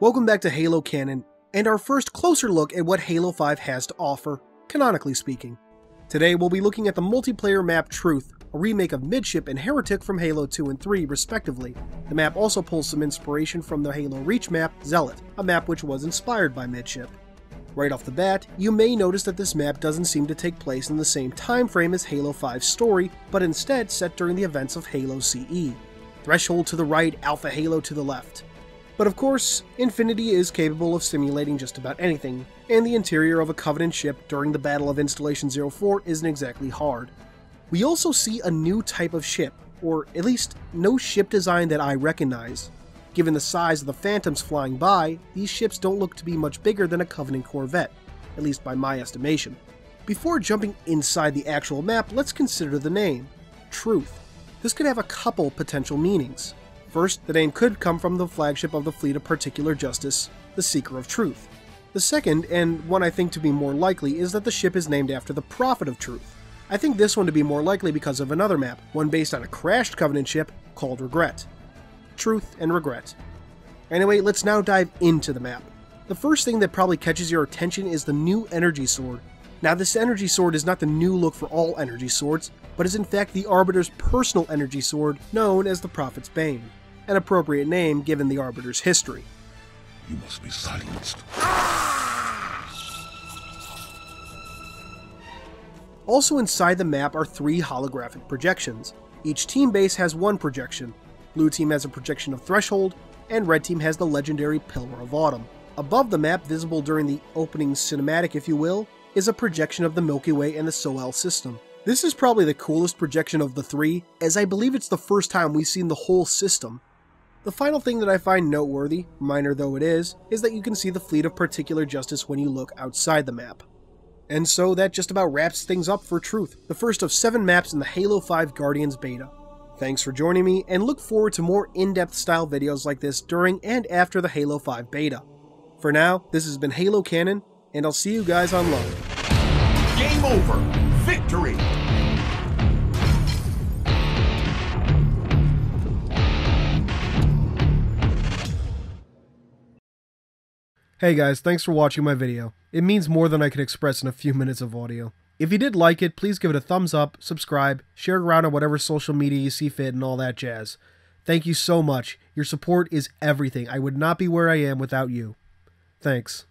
Welcome back to Halo Canon, and our first closer look at what Halo 5 has to offer, canonically speaking. Today we'll be looking at the multiplayer map Truth, a remake of Midship and Heretic from Halo 2 and 3 respectively. The map also pulls some inspiration from the Halo Reach map, Zealot, a map which was inspired by Midship. Right off the bat, you may notice that this map doesn't seem to take place in the same time frame as Halo 5's story, but instead set during the events of Halo CE. Threshold to the right, Alpha Halo to the left. But of course, Infinity is capable of simulating just about anything, and the interior of a Covenant ship during the Battle of Installation 04 isn't exactly hard. We also see a new type of ship, or at least no ship design that I recognize. Given the size of the Phantoms flying by, these ships don't look to be much bigger than a Covenant Corvette, at least by my estimation. Before jumping inside the actual map, let's consider the name, Truth. This could have a couple potential meanings. First, the name could come from the flagship of the Fleet of Particular Justice, the Seeker of Truth. The second, and one I think to be more likely, is that the ship is named after the Prophet of Truth. I think this one to be more likely because of another map, one based on a crashed Covenant ship called Regret. Truth and Regret. Anyway, let's now dive into the map. The first thing that probably catches your attention is the new energy sword. Now, this energy sword is not the new look for all energy swords, but is in fact the Arbiter's personal energy sword known as the Prophet's Bane, an appropriate name given the Arbiter's history. You must be silenced. Also inside the map are three holographic projections. Each team base has one projection. Blue Team has a projection of Threshold, and Red Team has the legendary Pillar of Autumn. Above the map, visible during the opening cinematic if you will, is a projection of the Milky Way and the Sol system. This is probably the coolest projection of the three, as I believe it's the first time we've seen the whole system. The final thing that I find noteworthy, minor though it is that you can see the Fleet of Particular Justice when you look outside the map. And so that just about wraps things up for Truth, the first of 7 maps in the Halo 5 Guardians beta. Thanks for joining me, and look forward to more in-depth style videos like this during and after the Halo 5 beta. For now, this has been Halo Canon, and I'll see you guys on loan. Game over! Victory! Hey guys, thanks for watching my video. It means more than I could express in a few minutes of audio. If you did like it, please give it a thumbs up, subscribe, share it around on whatever social media you see fit and all that jazz. Thank you so much. Your support is everything. I would not be where I am without you. Thanks.